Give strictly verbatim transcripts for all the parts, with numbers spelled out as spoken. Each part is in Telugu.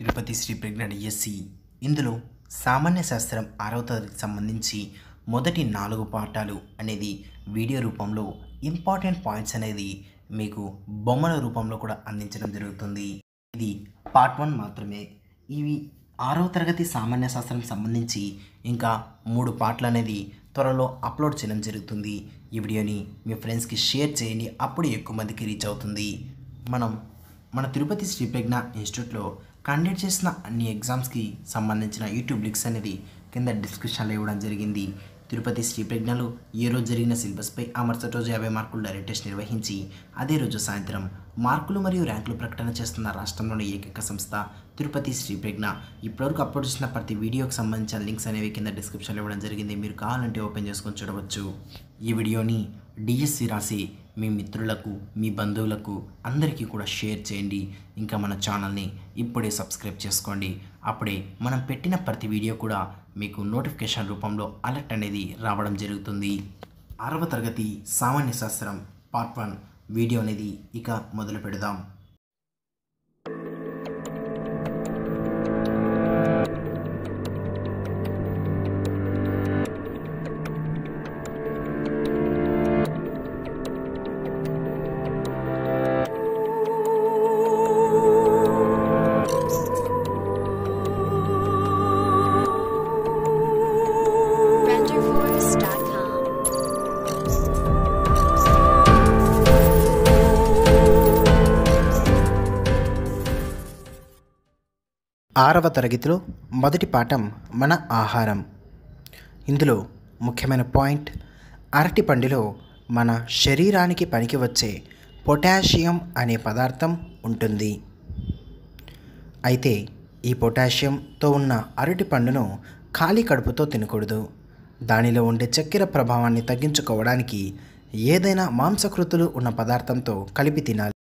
తిరుపతి శ్రీ ప్రజ్ఞ డిఎస్సి ఇందులో సామాన్య శాస్త్రం ఆరవ తరగతికి సంబంధించి మొదటి నాలుగు పాఠాలు అనేది వీడియో రూపంలో ఇంపార్టెంట్ పాయింట్స్ అనేది మీకు బొమ్మల రూపంలో కూడా అందించడం జరుగుతుంది. ఇది పార్ట్ వన్ మాత్రమే. ఇవి ఆరవ తరగతి సామాన్య శాస్త్రం సంబంధించి ఇంకా మూడు పాఠాలు అనేది త్వరలో అప్లోడ్ చేయడం జరుగుతుంది. ఈ వీడియోని మీ ఫ్రెండ్స్కి షేర్ చేయండి, అప్పుడు ఎక్కువ మందికి రీచ్ అవుతుంది. మనం మన తిరుపతి శ్రీప్రజ్ఞ ఇన్స్టిట్యూట్లో కండక్ట్ చేసిన అన్ని ఎగ్జామ్స్కి సంబంధించిన యూట్యూబ్ లింక్స్ అనేది కింద డిస్క్రిప్షన్లో ఇవ్వడం జరిగింది. తిరుపతి శ్రీప్రజ్ఞలో ఏ రోజు జరిగిన సిలబస్పై ఆ మరుసటి రోజు యాభై మార్కులు డైరెక్ట్ టెస్ట్ నిర్వహించి అదే రోజు సాయంత్రం మార్కులు మరియు ర్యాంకులు ప్రకటన చేస్తున్న రాష్ట్రంలోని ఏకైక సంస్థ తిరుపతి శ్రీప్రజ్ఞ. ఇప్పటివరకు అప్లోడ్ చేసిన ప్రతి వీడియోకి సంబంధించిన లింక్స్ అనేవి కింద డిస్క్రిప్షన్లో ఇవ్వడం జరిగింది. మీరు కావాలంటే ఓపెన్ చేసుకొని చూడవచ్చు. ఈ వీడియోని డిఎస్సి రాసి మీ మిత్రులకు, మీ బంధువులకు అందరికీ కూడా షేర్ చేయండి. ఇంకా మన ఛానల్ని ఇప్పుడే సబ్స్క్రైబ్ చేసుకోండి. అప్పుడే మనం పెట్టిన ప్రతి వీడియో కూడా మీకు నోటిఫికేషన్ రూపంలో అలర్ట్ అనేది రావడం జరుగుతుంది. ఆరవ తరగతి సామాన్య శాస్త్రం పార్ట్ వన్ వీడియో అనేది ఇక మొదలు పెడదాం. ఆరవ తరగతిలో మొదటి పాఠం మన ఆహారం. ఇందులో ముఖ్యమైన పాయింట్ అరటిపండులో మన శరీరానికి పనికి వచ్చే పొటాషియం అనే పదార్థం ఉంటుంది. అయితే ఈ పొటాషియంతో ఉన్న అరటిపండును ఖాళీ కడుపుతో తినకూడదు. దానిలో ఉండే చక్కెర ప్రభావాన్ని తగ్గించుకోవడానికి ఏదైనా మాంసకృతులు ఉన్న పదార్థంతో కలిపి తినాలి.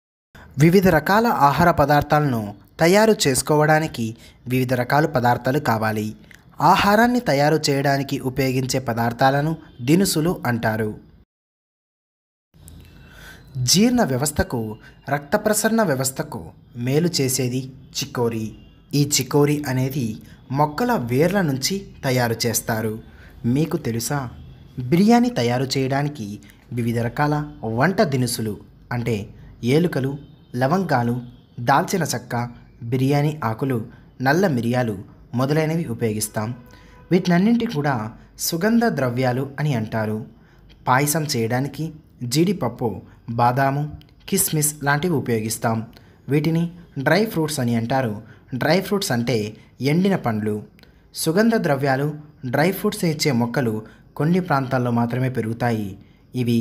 వివిధ రకాల ఆహార పదార్థాలను తయారు చేసుకోవడానికి వివిధ రకాల పదార్థాలు కావాలి. ఆహారాన్ని తయారు చేయడానికి ఉపయోగించే పదార్థాలను దినుసులు అంటారు. జీర్ణ వ్యవస్థకు, రక్త ప్రసరణ వ్యవస్థకు మేలు చేసేది చికోరి. ఈ చికోరి అనేది మొక్కల వేర్ల నుంచి తయారు చేస్తారు. మీకు తెలుసా, బిర్యానీ తయారు చేయడానికి వివిధ రకాల వంట దినుసులు అంటే ఏలుకలు, లవంగాలు, దాల్చిన చెక్క, బిర్యానీ ఆకులు, నల్ల మిరియాలు మొదలైనవి ఉపయోగిస్తాం. వీటినన్నింటినీ కూడా సుగంధ ద్రవ్యాలు అని అంటారు. పాయసం చేయడానికి జీడిపప్పు, బాదాము, కిస్మిస్ లాంటివి ఉపయోగిస్తాం. వీటిని డ్రై ఫ్రూట్స్ అని అంటారు. డ్రై ఫ్రూట్స్ అంటే ఎండిన పండ్లు. సుగంధ ద్రవ్యాలు, డ్రై ఫ్రూట్స్ ఇచ్చే మొక్కలు కొన్ని ప్రాంతాల్లో మాత్రమే పెరుగుతాయి. ఇవి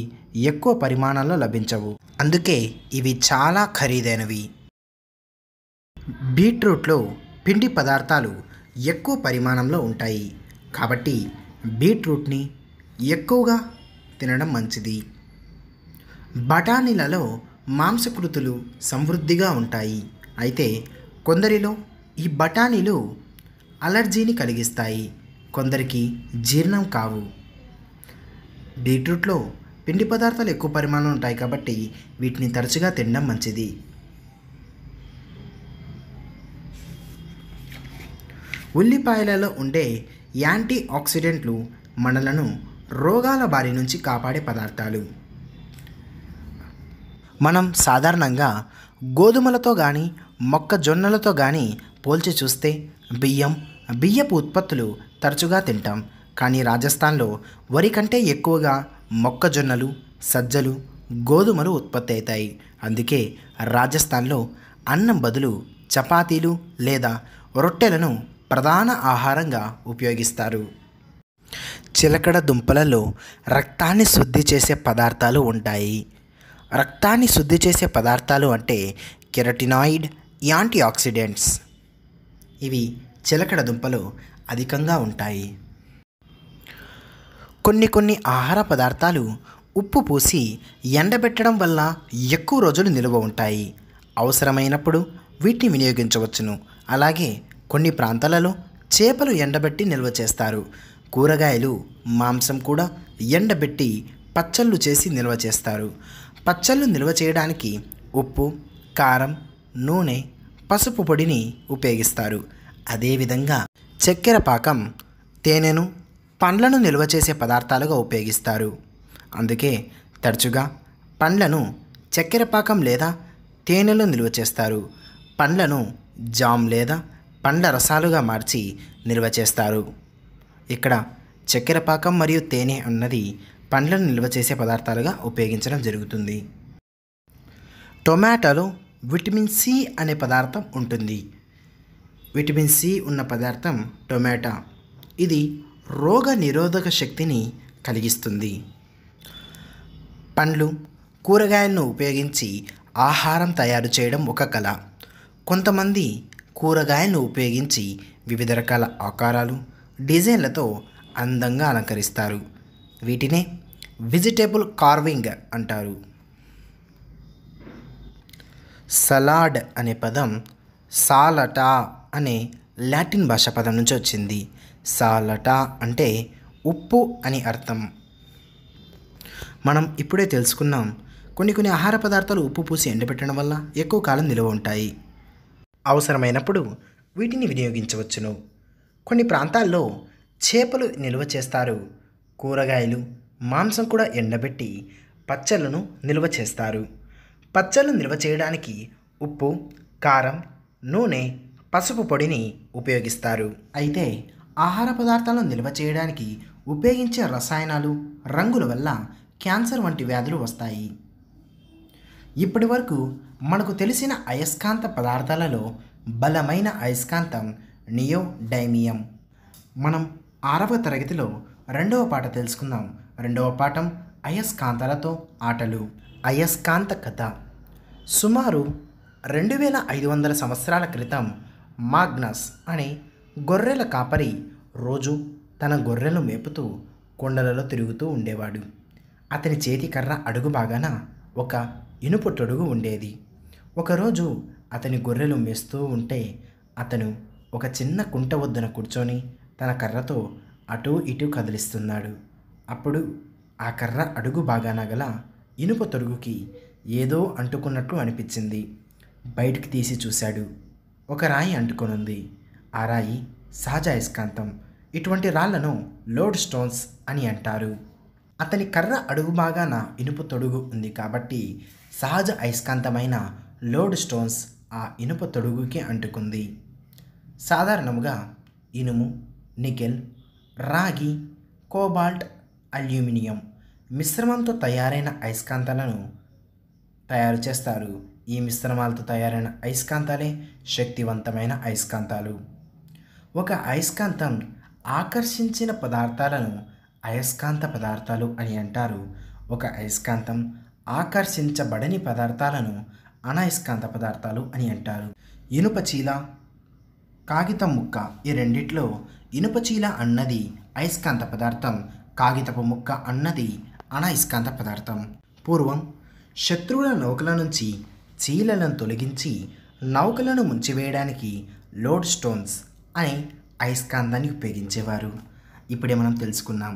ఎక్కువ పరిమాణాల్లో లభించవు, అందుకే ఇవి చాలా ఖరీదైనవి. బీట్రూట్లో పిండి పదార్థాలు ఎక్కువ పరిమాణంలో ఉంటాయి, కాబట్టి బీట్రూట్ని ఎక్కువగా తినడం మంచిది. బఠానీలలో మాంసకృతులు సమృద్ధిగా ఉంటాయి. అయితే కొందరిలో ఈ బఠానీలు అలర్జీని కలిగిస్తాయి, కొందరికి జీర్ణం కావు. బీట్రూట్లో పిండి పదార్థాలు ఎక్కువ పరిమాణంలో ఉంటాయి కాబట్టి వీటిని తరచుగా తినడం మంచిది. ఉల్లిపాయలలో ఉండే యాంటీ ఆక్సిడెంట్లు మనలను రోగాల బారి నుంచి కాపాడే పదార్థాలు. మనం సాధారణంగా గోధుమలతో కానీ మొక్కజొన్నలతో కానీ పోల్చి చూస్తే బియ్యం, బియ్యపు ఉత్పత్తులు తరచుగా తింటాం. కానీ రాజస్థాన్లో వరి కంటే ఎక్కువగా మొక్కజొన్నలు, సజ్జలు, గోధుమలు ఉత్పత్తి అవుతాయి. అందుకే రాజస్థాన్లో అన్నం బదులు చపాతీలు లేదా రొట్టెలను ప్రధాన ఆహారంగా ఉపయోగిస్తారు. చిలకడ దుంపలలో రక్తాన్ని శుద్ధి చేసే పదార్థాలు ఉంటాయి. రక్తాన్ని శుద్ధి చేసే పదార్థాలు అంటే కెరటినాయిడ్, యాంటీ ఆక్సిడెంట్స్. ఇవి చిలకడ దుంపలు అధికంగా ఉంటాయి. కొన్ని కొన్ని ఆహార పదార్థాలు ఉప్పు పూసి ఎండబెట్టడం వల్ల ఎక్కువ రోజులు నిలువ ఉంటాయి. అవసరమైనప్పుడు వీటిని వినియోగించవచ్చును. అలాగే కొన్ని ప్రాంతాలలో చేపలు ఎండబెట్టి నిల్వ చేస్తారు. కూరగాయలు, మాంసం కూడా ఎండబెట్టి పచ్చళ్ళు చేసి నిల్వ చేస్తారు. పచ్చళ్ళు నిల్వ చేయడానికి ఉప్పు, కారం, నూనె, పసుపు పొడిని ఉపయోగిస్తారు. అదేవిధంగా చక్కెర పాకం, తేనెను, పండ్లను నిల్వ చేసే పదార్థాలుగా ఉపయోగిస్తారు. అందుకే తరచుగా పండ్లను చక్కెర పాకం లేదా తేనెలో నిల్వ చేస్తారు. పండ్లను జామ్ లేదా పండ్ల రసాలుగా మార్చి నిల్వ చేస్తారు. ఇక్కడ చక్కెర పాకం మరియు తేనె అన్నది పండ్లను నిల్వ చేసే పదార్థాలుగా ఉపయోగించడం జరుగుతుంది. టొమాటోలో విటమిన్ సి అనే పదార్థం ఉంటుంది. విటమిన్ సి ఉన్న పదార్థం టొమాటా. ఇది రోగ నిరోధక శక్తిని కలిగిస్తుంది. పండ్లు, కూరగాయలను ఉపయోగించి ఆహారం తయారు చేయడం ఒక కళ. కొంతమంది కూరగాయలను ఉపయోగించి వివిధ రకాల ఆకారాలు, డిజైన్లతో అందంగా అలంకరిస్తారు. వీటినే వెజిటేబుల్ కార్వింగ్ అంటారు. సలాడ్ అనే పదం సాలటా అనే లాటిన్ భాష పదం నుంచి వచ్చింది. సాలటా అంటే ఉప్పు అని అర్థం. మనం ఇప్పుడే తెలుసుకున్నాం, కొన్ని కొన్ని ఆహార పదార్థాలు ఉప్పు పూసి ఎండబెట్టడం వల్ల ఎక్కువ కాలం నిలువ ఉంటాయి. అవసరమైనప్పుడు వీటిని వినియోగించవచ్చును. కొన్ని ప్రాంతాల్లో చేపలు నిల్వ చేస్తారు. కూరగాయలు, మాంసం కూడా ఎండబెట్టి పచ్చళ్ళను నిల్వ చేస్తారు. పచ్చళ్ళు నిల్వ చేయడానికి ఉప్పు, కారం, నూనె, పసుపు పొడిని ఉపయోగిస్తారు. అయితే ఆహార పదార్థాలను నిల్వ చేయడానికి ఉపయోగించే రసాయనాలు, రంగుల వల్ల క్యాన్సర్ వంటి వ్యాధులు వస్తాయి. ఇప్పటి వరకు మనకు తెలిసిన అయస్కాంత పదార్థాలలో బలమైన అయస్కాంతం నియోడైమియం. మనం ఆరవ తరగతిలో రెండవ పాఠం తెలుసుకుందాం. రెండవ పాఠం అయస్కాంతాలతో ఆటలు. అయస్కాంత కథ. సుమారు రెండు వేల ఐదు వందల సంవత్సరాల క్రితం మాగ్నస్ అనే గొర్రెల కాపరి రోజు తన గొర్రెలు మేపుతూ కొండలలో తిరుగుతూ ఉండేవాడు. అతని చేతికర్ర అడుగు భాగాన ఒక ఇనుపు తొడుగు ఉండేది. ఒకరోజు అతని గొర్రెలు మేస్తూ ఉంటే అతను ఒక చిన్న కుంట వద్దన కూర్చొని తన కర్రతో అటూ ఇటూ కదిలిస్తున్నాడు. అప్పుడు ఆ కర్ర అడుగు భాగాన గల ఇనుపు తొడుగుకి ఏదో అంటుకున్నట్లు అనిపించింది. బయటికి తీసి చూశాడు. ఒక రాయి అంటుకొనుంది. ఆ రాయి సహజ అయస్కాంతం. ఇటువంటి రాళ్లను లోడ్ స్టోన్స్ అని అంటారు. అతని కర్ర అడుగు భాగాన ఇనుపు తొడుగు ఉంది కాబట్టి సహజ అయస్కాంతమైన లోడ్ స్టోన్స్ ఆ ఇనుప తొడుగుకి అంటుకుంది. సాధారణంగా ఇనుము, నికెల్, రాగి, కోబాల్ట్, అల్యూమినియం మిశ్రమంతో తయారైన అయస్కాంతాలను తయారు చేస్తారు. ఈ మిశ్రమాలతో తయారైన అయస్కాంతాలే శక్తివంతమైన అయస్కాంతాలు. ఒక అయస్కాంతం ఆకర్షించిన పదార్థాలను అయస్కాంత పదార్థాలు అని అంటారు. ఒక అయస్కాంతం ఆకర్షించబడని పదార్థాలను అనయస్కాంత పదార్థాలు అని అంటారు. ఇనుప చీల, కాగితం ముక్క, ఈ రెండిట్లో ఇనుప చీల అన్నది అయస్కాంత పదార్థం, కాగితపు ముక్క అన్నది అనయస్కాంత పదార్థం. పూర్వం శత్రువుల నౌకల నుంచి చీలను తొలగించి నౌకలను ముంచివేయడానికి లోడ్ స్టోన్స్ అనే అయస్కాంతాన్ని ఉపయోగించేవారు. ఇప్పుడే మనం తెలుసుకున్నాం,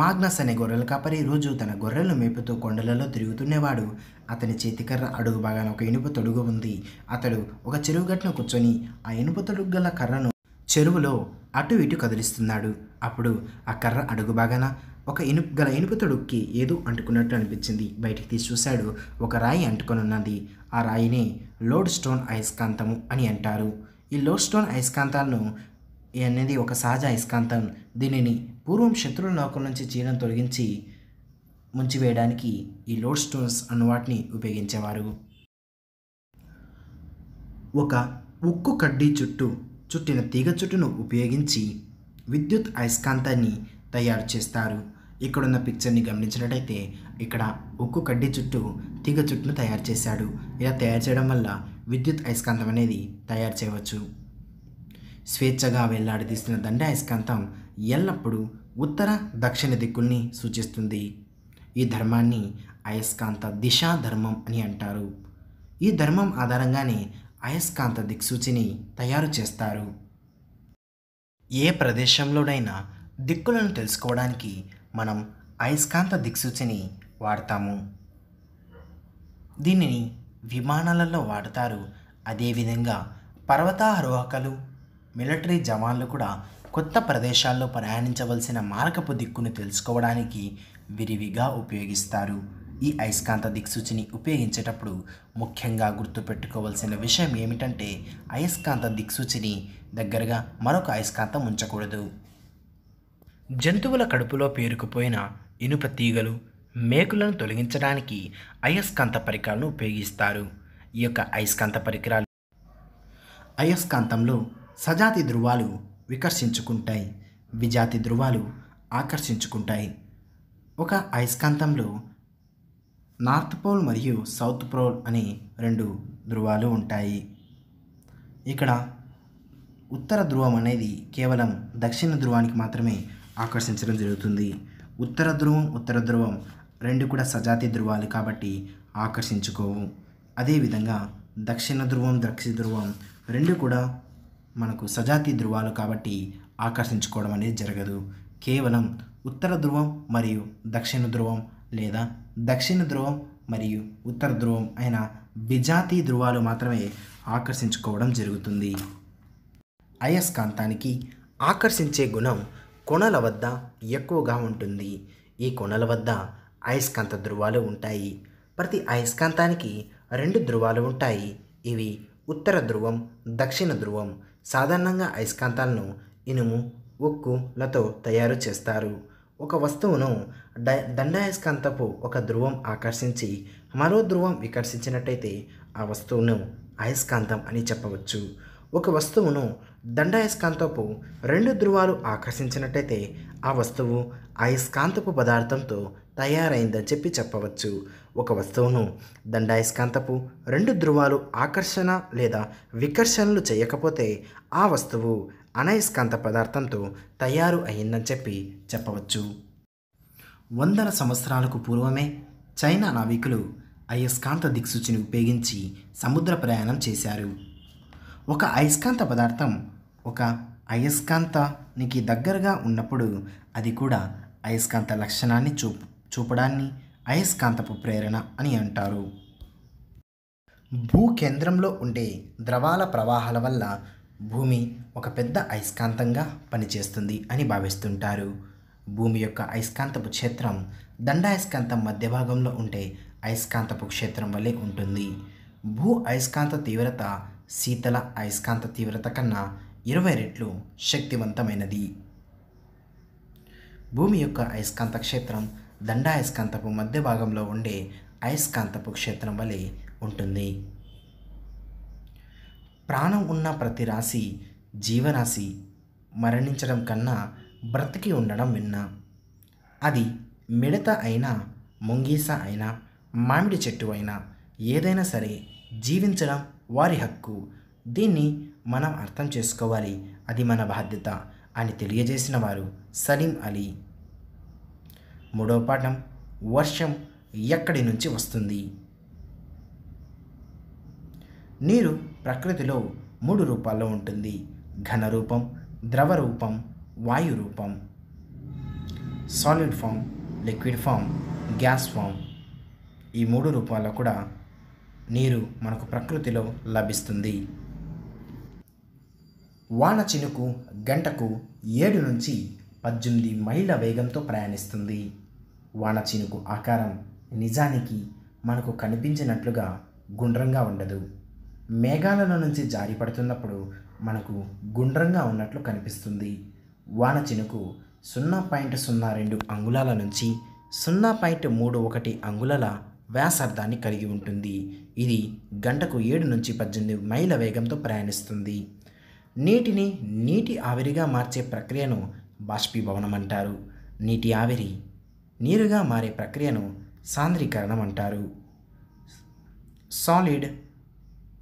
మాగ్నస్ అనే గొర్రెల కాపరి రోజు తన గొర్రెలు మేపుతూ కొండలలో తిరుగుతున్నేవాడు. అతని చేతికర్ర అడుగు భాగాన ఒక ఇనుప తొడుగు ఉంది. అతడు ఒక చెరువు గట్టున కూర్చొని ఆ ఇనుప తొడుగు గల కర్రను చెరువులో అటు ఇటు కదిలిస్తున్నాడు. అప్పుడు ఆ కర్ర అడుగు భాగాన ఒక ఇనుప గల ఇనుప తొడుగుకి ఏదో అంటుకున్నట్టు అనిపించింది. బయటికి తీసి చూశాడు. ఒక రాయి అంటుకొని ఉన్నది. ఆ రాయినే లోడ్ స్టోన్ అయస్కాంతము అని అంటారు. ఈ లోడ్ స్టోన్ అయస్కాంతాలను అనేది ఒక సహజ అయస్కాంతం. దీనిని పూర్వం శత్రువుల నౌకల నుంచి చీలను తొలగించి ముంచివేయడానికి ఈ లోడ్ స్టోన్స్ అన్న వాటిని ఉపయోగించేవారు. ఒక ఉక్కు కడ్డీ చుట్టూ చుట్టిన తీగ చుట్టును ఉపయోగించి విద్యుత్ అయస్కాంతాన్ని తయారు చేస్తారు. ఇక్కడున్న పిక్చర్ని గమనించినట్టయితే ఇక్కడ ఉక్కు కడ్డీ చుట్టూ తీగ చుట్టును తయారు చేశాడు. ఇలా తయారు చేయడం వల్ల విద్యుత్ అయస్కాంతం అనేది తయారు చేయవచ్చు. స్వేచ్ఛగా వెళ్లాడదీసిన దండ అయస్కాంతం ఎల్లప్పుడూ ఉత్తర, దక్షిణ దిక్కుల్ని సూచిస్తుంది. ఈ ధర్మాన్ని అయస్కాంత దిశా ధర్మం అని అంటారు. ఈ ధర్మం ఆధారంగానే అయస్కాంత దిక్సూచిని తయారు చేస్తారు. ఏ ప్రదేశంలోనైనా దిక్కులను తెలుసుకోవడానికి మనం అయస్కాంత దిక్సూచిని వాడతాము. దీనిని విమానాలలో వాడతారు. అదేవిధంగా పర్వతారోహకులు, మిలిటరీ జవాన్లు కూడా కొత్త ప్రదేశాల్లో ప్రయాణించవలసిన మార్గపు దిక్కును తెలుసుకోవడానికి విరివిగా ఉపయోగిస్తారు. ఈ అయస్కాంత దిక్సూచిని ఉపయోగించేటప్పుడు ముఖ్యంగా గుర్తుపెట్టుకోవాల్సిన విషయం ఏమిటంటే, అయస్కాంత దిక్సూచిని దగ్గరగా మరొక అయస్కాంతం ఉంచకూడదు. జంతువుల కడుపులో పేరుకుపోయిన ఇనుప తీగలు, మేకులను తొలగించడానికి అయస్కాంత పరికరాలను ఉపయోగిస్తారు. ఈ యొక్క అయస్కాంత పరికరాలు అయస్కాంతంలో సజాతి ధృవాలు వికర్షించుకుంటాయి, విజాతి ధృవాలు ఆకర్షించుకుంటాయి. ఒక అయస్కాంతంలో నార్త్ పోల్ మరియు సౌత్ పోల్ అనే రెండు ధృవాలు ఉంటాయి. ఇక్కడ ఉత్తర ధృవం అనేది కేవలం దక్షిణ ధృవానికి మాత్రమే ఆకర్షించడం జరుగుతుంది. ఉత్తర ధృవం ఉత్తర ధృవం రెండు కూడా సజాతి ధృవాలు కాబట్టి ఆకర్షించుకోవు. అదేవిధంగా దక్షిణ ధృవం దక్షిణ ధృవం రెండు కూడా మనకు సజాతి ధృవాలు కాబట్టి ఆకర్షించుకోవడం అనేది జరగదు. కేవలం ఉత్తర ధృవం మరియు దక్షిణ ధృవం లేదా దక్షిణ ధృవం మరియు ఉత్తర ధృవం అయిన విజాతి ధృవాలు మాత్రమే ఆకర్షించుకోవడం జరుగుతుంది. అయస్కాంతానికి ఆకర్షించే గుణం కొనల వద్ద ఎక్కువగా ఉంటుంది. ఈ కొనల వద్ద అయస్కాంత ధృవాలు ఉంటాయి. ప్రతి అయస్కాంతానికి రెండు ధృవాలు ఉంటాయి. ఇవి ఉత్తర ధృవం దక్షిణ ధృవం. సాధారణంగా అయస్కాంతాలను ఇనుము, ఉక్కులతో తయారు చేస్తారు. ఒక వస్తువును డ దండాయస్కాంతపు ఒక ధృవం ఆకర్షించి మరో ధృవం వికర్షించినట్టయితే ఆ వస్తువును అయస్కాంతం అని చెప్పవచ్చు. ఒక వస్తువును దండాయస్కాంతపు రెండు ధృవాలు ఆకర్షించినట్టయితే ఆ వస్తువు అయస్కాంతపు పదార్థంతో తయారైందని చెప్పి చెప్పవచ్చు. ఒక వస్తువును దండాయస్కాంతపు రెండు ధృవాలు ఆకర్షణ లేదా వికర్షణలు చేయకపోతే ఆ వస్తువు అనయస్కాంత పదార్థంతో తయారు అయిందని చెప్పి చెప్పవచ్చు. వందల సంవత్సరాలకు పూర్వమే చైనా నావికులు అయస్కాంత దిక్సూచిని ఉపయోగించి సముద్ర ప్రయాణం చేశారు. ఒక అయస్కాంత పదార్థం ఒక అయస్కాంతానికి దగ్గరగా ఉన్నప్పుడు అది కూడా అయస్కాంత లక్షణాన్ని చూపు చూపడాన్ని అయస్కాంతపు ప్రేరణ అని అంటారు. భూ కేంద్రంలో ఉండే ద్రవాల ప్రవాహాల వల్ల భూమి ఒక పెద్ద అయస్కాంతంగా పనిచేస్తుంది అని భావిస్తుంటారు. భూమి యొక్క అయస్కాంతపు క్షేత్రం దండాయస్కాంతం మధ్య భాగంలో ఉండే అయస్కాంతపు క్షేత్రం వలె ఉంటుంది. భూ అయస్కాంత తీవ్రత శీతల అయస్కాంత తీవ్రత కన్నా ఇరవై రెట్లు శక్తివంతమైనది. భూమి యొక్క అయస్కాంత క్షేత్రం దండాయస్కాంతపు మధ్య భాగంలో ఉండే అయస్కాంతపు క్షేత్రం వలె ఉంటుంది. ప్రాణం ఉన్న ప్రతి రాశి జీవరాశి మరణించడం కన్నా బ్రతికి ఉండడం విన్నా. అది మిడత అయినా, ముంగీస అయినా, మామిడి చెట్టు అయినా ఏదైనా సరే జీవించడం వారి హక్కు. దీన్ని మనం అర్థం చేసుకోవాలి, అది మన బాధ్యత అని తెలియజేసిన వారు సలీం అలీ. మూడో పాఠం, వర్షం ఎక్కడి నుంచి వస్తుంది? నీరు ప్రకృతిలో మూడు రూపాల్లో ఉంటుంది: ఘనరూపం, ద్రవ రూపం, వాయు రూపం. Solid form, liquid form, gas form. ఈ మూడు రూపాల్లో కూడా నీరు మనకు ప్రకృతిలో లభిస్తుంది. వాన చినుకు గంటకు ఏడు నుంచి పద్దెనిమిది మైళ్ళ వేగంతో ప్రయాణిస్తుంది. వాన చినుకు ఆకారం నిజానికి మనకు కనిపించినట్లుగా గుండ్రంగా ఉండదు. మేఘాలలో నుంచి జారి పడుతున్నప్పుడు మనకు గుండ్రంగా ఉన్నట్లు కనిపిస్తుంది. వాన చినుకు సున్నా పాయింట్ సున్నా రెండు అంగుళాల నుంచి సున్నా పాయింట్ మూడు ఒకటి అంగుళాల వ్యాసార్థాన్ని కలిగి ఉంటుంది. ఇది గంటకు ఏడు నుంచి పద్దెనిమిది మైళ్ళ వేగంతో ప్రయాణిస్తుంది. నీటిని నీటి ఆవిరిగా మార్చే ప్రక్రియను బాష్పీభవనం అంటారు. నీటి ఆవిరి నీరుగా మారే ప్రక్రియను సాంద్రీకరణం అంటారు. సాలిడ్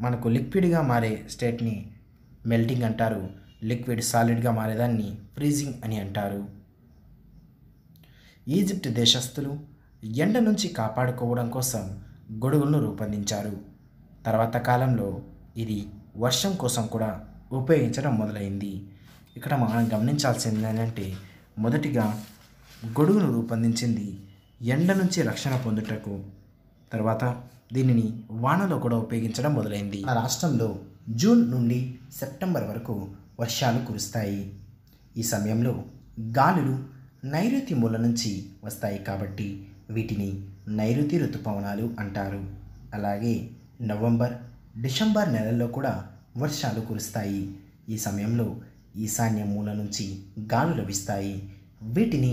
మనకు లిక్విడ్గా మారే స్టేట్ని మెల్టింగ్ అంటారు. లిక్విడ్ సాలిడ్గా మారేదాన్ని ఫ్రీజింగ్ అని అంటారు. ఈజిప్ట్ దేశస్థులు ఎండ నుంచి కాపాడుకోవడం కోసం గొడుగులను రూపొందించారు. తర్వాత కాలంలో ఇది వర్షం కోసం కూడా ఉపయోగించడం మొదలైంది. ఇక్కడ మనం గమనించాల్సింది ఏంటంటే, మొదటిగా గొడుగును రూపొందించింది ఎండ నుంచి రక్షణ పొందుటకు. తర్వాత దీనిని వానలో కూడా ఉపయోగించడం మొదలైంది. ఆ రాష్ట్రంలో జూన్ నుండి సెప్టెంబర్ వరకు వర్షాలు కురుస్తాయి. ఈ సమయంలో గాలులు నైరుతి మూల నుంచి వస్తాయి కాబట్టి వీటిని నైరుతి ఋతుపవనాలు అంటారు. అలాగే నవంబర్ డిసెంబర్ నెలల్లో కూడా వర్షాలు కురుస్తాయి. ఈ సమయంలో ఈశాన్య మూల నుంచి గాలులు వీస్తాయి. వీటిని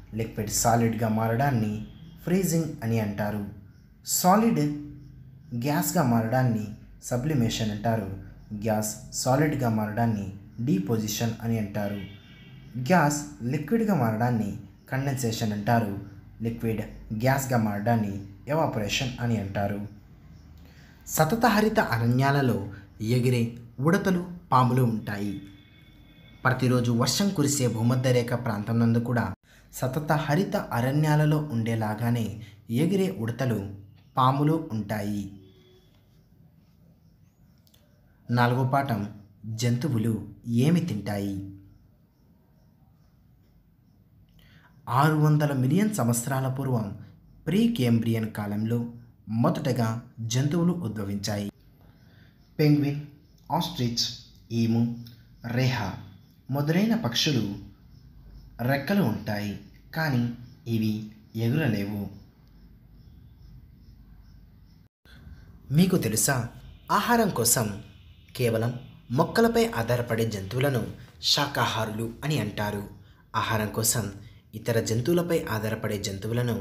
లిక్విడ్ సాలిడ్గా మారడాన్ని ఫ్రీజింగ్ అని అంటారు. సాలిడ్ గ్యాస్గా మారడాన్ని సబ్లిమేషన్ అంటారు. గ్యాస్ సాలిడ్గా మారడాన్ని డీపొజిషన్ అని అంటారు. గ్యాస్ లిక్విడ్గా మారడాన్ని కండెన్సేషన్ అంటారు. లిక్విడ్ గ్యాస్గా మారడాన్ని ఎవాపరేషన్ అని అంటారు. సతతహరిత అరణ్యాలలో ఎగిరే ఉడతలు, పాములు ఉంటాయి. ప్రతిరోజు వర్షం కురిసే భూమధ్యరేఖ ప్రాంతం నందు కూడా సతత హరిత అరణ్యాలలో ఉండేలాగానే ఎగిరే ఉడతలు, పాములు ఉంటాయి. నాలుగో పాఠం, జంతువులు ఏమి తింటాయి? ఆరు వందల మిలియన్ సంవత్సరాల పూర్వం ప్రీ కేంబ్రియన్ కాలంలో మొదటగా జంతువులు ఉద్భవించాయి. పెంగ్విన్, ఆస్ట్రిచ్, ఈము, రేహా మొదలైన పక్షులు రెక్కలు ఉంటాయి, కానీ ఇవి ఎగురలేవు. మీకు తెలుసా, ఆహారం కోసం కేవలం మొక్కలపై ఆధారపడే జంతువులను శాకాహారులు అని అంటారు. ఆహారం కోసం ఇతర జంతువులపై ఆధారపడే జంతువులను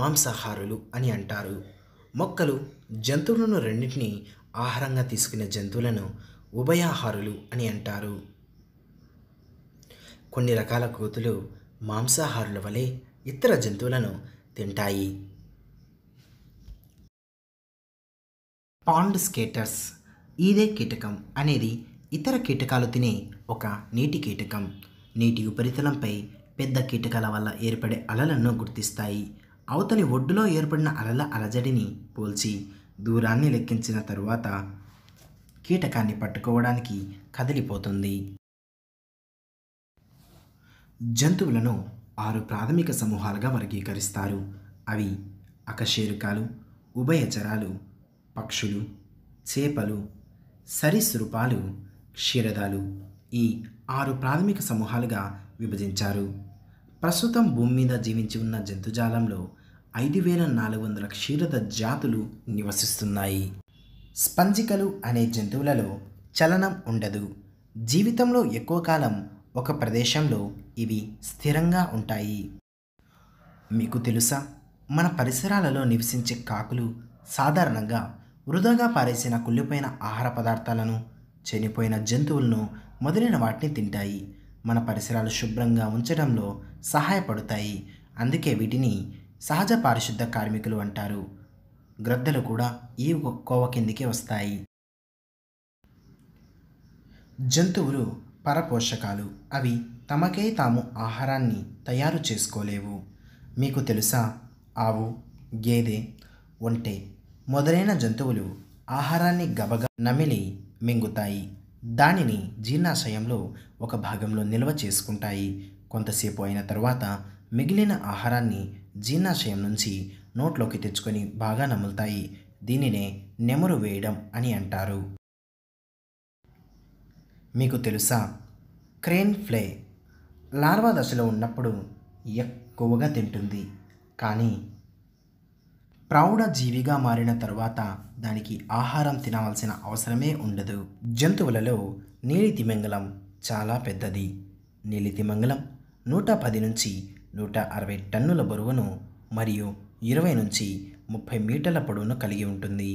మాంసాహారులు అని అంటారు. మొక్కలు, జంతువులను రెండింటినీ ఆహారంగా తీసుకునే జంతువులను ఉభయాహారులు అని అంటారు. కొన్ని రకాల కోతులు మాంసాహారుల వలె ఇతర జంతువులను తింటాయి. Pond skaters. ఈదే కీటకం అనేది ఇతర కీటకాలు తినే ఒక నీటి కీటకం. నీటి ఉపరితలంపై పెద్ద కీటకాల వల్ల ఏర్పడే అలలను గుర్తిస్తాయి. అవతలి ఒడ్డులో ఏర్పడిన అలల అలజడిని పోల్చి దూరాన్ని లెక్కించిన తరువాత కీటకాన్ని పట్టుకోవడానికి కదిలిపోతుంది. జంతువులను ఆరు ప్రాథమిక సమూహాలుగా వర్గీకరిస్తారు. అవి అకశేరుకాలు, ఉభయచరాలు, పక్షులు, చేపలు, సరీసృపాలు, క్షీరదాలు. ఈ ఆరు ప్రాథమిక సమూహాలుగా విభజించారు. ప్రస్తుతం భూమి మీద జీవించి ఉన్న జంతుజాలంలో ఐదు వేల నాలుగు వందల క్షీరద జాతులు నివసిస్తున్నాయి. స్పంజికలు అనే జంతువులలో చలనం ఉండదు. జీవితంలో ఎక్కువ కాలం ఒక ప్రదేశంలో ఇవి స్థిరంగా ఉంటాయి. మీకు తెలుసా, మన పరిసరాలలో నివసించే కాకులు సాధారణంగా వృధాగా పారేసిన కుళ్ళిపోయిన ఆహార పదార్థాలను, చనిపోయిన జంతువులను మొదలైన వాటిని తింటాయి. మన పరిసరాలు శుభ్రంగా ఉంచడంలో సహాయపడతాయి. అందుకే వీటిని సహజ పారిశుద్ధ కార్మికులు అంటారు. గ్రద్దలు కూడా ఈ కోవ కిందికే వస్తాయి. జంతువులు పరపోషకాలు. అవి తమకే తాము ఆహారాన్ని తయారు చేసుకోలేవు. మీకు తెలుసా, ఆవు, గేదె, ఒంటె మొదలైన జంతువులు ఆహారాన్ని గబగబా నమిలి మింగుతాయి. దానిని జీర్ణాశయంలో ఒక భాగంలో నిల్వ చేసుకుంటాయి. కొంతసేపు అయిన తర్వాత మిగిలిన ఆహారాన్ని జీర్ణాశయం నుంచి నోట్లోకి తెచ్చుకొని బాగా నములుతాయి. దీనినే నెమరు వేయడం అని అంటారు. మీకు తెలుసా, క్రేన్ ఫ్లే లార్వా దశలో ఉన్నప్పుడు ఎక్కువగా తింటుంది. కానీ ప్రౌఢజీవిగా మారిన తర్వాత దానికి ఆహారం తినవలసిన అవసరమే ఉండదు. జంతువులలో నీలితిమింగలం చాలా పెద్దది. నీలితిమింగలం నూట పది నుంచి నూట అరవై టన్నుల బరువును మరియు ఇరవై నుంచి ముప్పై మీటర్ల పొడవును కలిగి ఉంటుంది.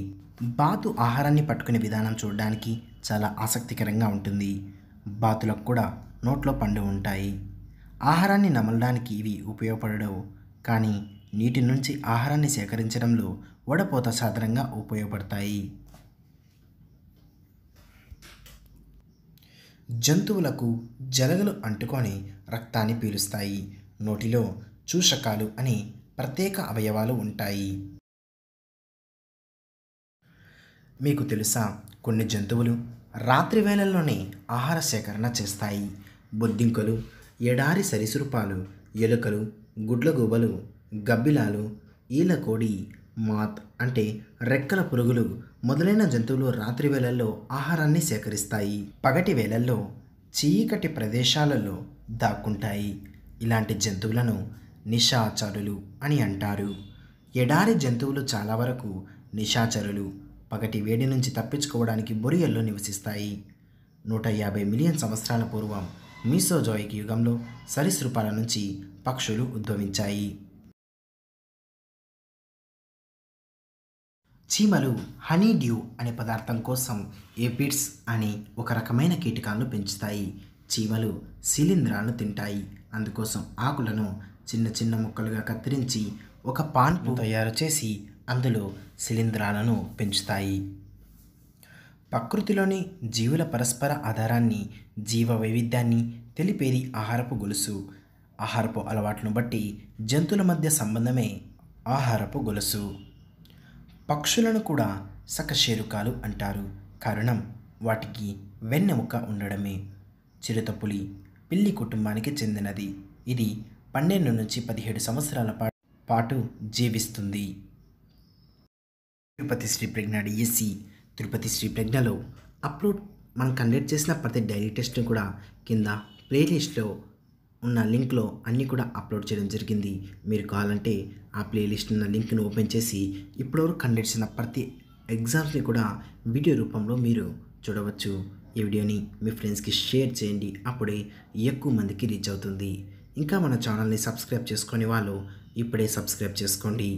బాతు ఆహారాన్ని పట్టుకునే విధానం చూడడానికి చాలా ఆసక్తికరంగా ఉంటుంది. బాతులకు కూడా నోట్లో పండు ఉంటాయి. ఆహారాన్ని నమలడానికి ఇవి ఉపయోగపడవు, కానీ నీటి నుంచి ఆహారాన్ని సేకరించడంలో వడపోత సాధారణంగా ఉపయోగపడతాయి. జంతువులకు జలగలు అంటుకొని రక్తాన్ని పీలుస్తాయి. నోటిలో చూషకాలు అనే ప్రత్యేక అవయవాలు ఉంటాయి. మీకు తెలుసా, కొన్ని జంతువులు రాత్రి వేళల్లోనే ఆహార సేకరణ చేస్తాయి. బొద్దింకలు, ఎడారి సరీసృపాలు, ఎలుకలు, గుడ్లగూబలు, గబ్బిలాలు, ఈలకోడి, మాత్ అంటే రెక్కల పురుగులు మొదలైన జంతువులు రాత్రి వేళల్లో ఆహారాన్ని సేకరిస్తాయి. పగటి వేళల్లో చీకటి ప్రదేశాలలో దాక్కుంటాయి. ఇలాంటి జంతువులను నిశాచరులు అని అంటారు. ఎడారి జంతువులు చాలా వరకు నిశాచరులు. పగటి వేడి నుంచి తప్పించుకోవడానికి బొరియల్లో నివసిస్తాయి. నూట యాభై మిలియన్ సంవత్సరాల పూర్వం మీసోజాయిక్ యుగంలో సరీసృపాల నుంచి పక్షులు ఉద్భవించాయి. చీమలు హనీ డ్యూ అనే పదార్థం కోసం ఏపిడ్స్ అనే ఒక రకమైన కీటకాలను పెంచుతాయి. చీమలు శిలీంధ్రాలను తింటాయి. అందుకోసం ఆకులను చిన్న చిన్న ముక్కలుగా కత్తిరించి ఒక పాన్పు తయారు చేసి అందులో శిలీంధ్రాలను పెంచుతాయి. ప్రకృతిలోని జీవుల పరస్పర ఆధారాన్ని, జీవ వైవిధ్యాన్ని తెలిపేది ఆహారపు గొలుసు. ఆహారపు అలవాట్లను బట్టి జంతువుల మధ్య సంబంధమే ఆహారపు గొలుసు. పక్షులను కూడా సకశేరుకాలు అంటారు. కారణం వాటికి వెన్నెముక ఉండడమే. చిరుతపులి పిల్లి కుటుంబానికి చెందినది. ఇది పన్నెండు నుంచి పదిహేడు సంవత్సరాల పాటు జీవిస్తుంది. తిరుపతి శ్రీప్రజ్ఞ డిఎస్సి తిరుపతి శ్రీప్రజ్ఞలో అప్లోడ్ మనం కండక్ట్ చేసిన ప్రతి డైరీ టెస్ట్ని కూడా కింద ప్లేలిస్ట్లో ఉన్న లింక్లో అన్నీ కూడా అప్లోడ్ చేయడం జరిగింది. మీరు కావాలంటే ఆ ప్లేలిస్ట్ ఉన్న లింక్ను ఓపెన్ చేసి ఇప్పటివరకు కండక్ట్ చేసిన ప్రతి ఎగ్జామ్స్ని కూడా వీడియో రూపంలో మీరు చూడవచ్చు. ఈ వీడియోని మీ ఫ్రెండ్స్కి షేర్ చేయండి, అప్పుడే ఎక్కువ మందికి రీచ్ అవుతుంది. ఇంకా మన ఛానల్ని సబ్స్క్రైబ్ చేసుకునే వాళ్ళు ఇప్పుడే సబ్స్క్రైబ్ చేసుకోండి.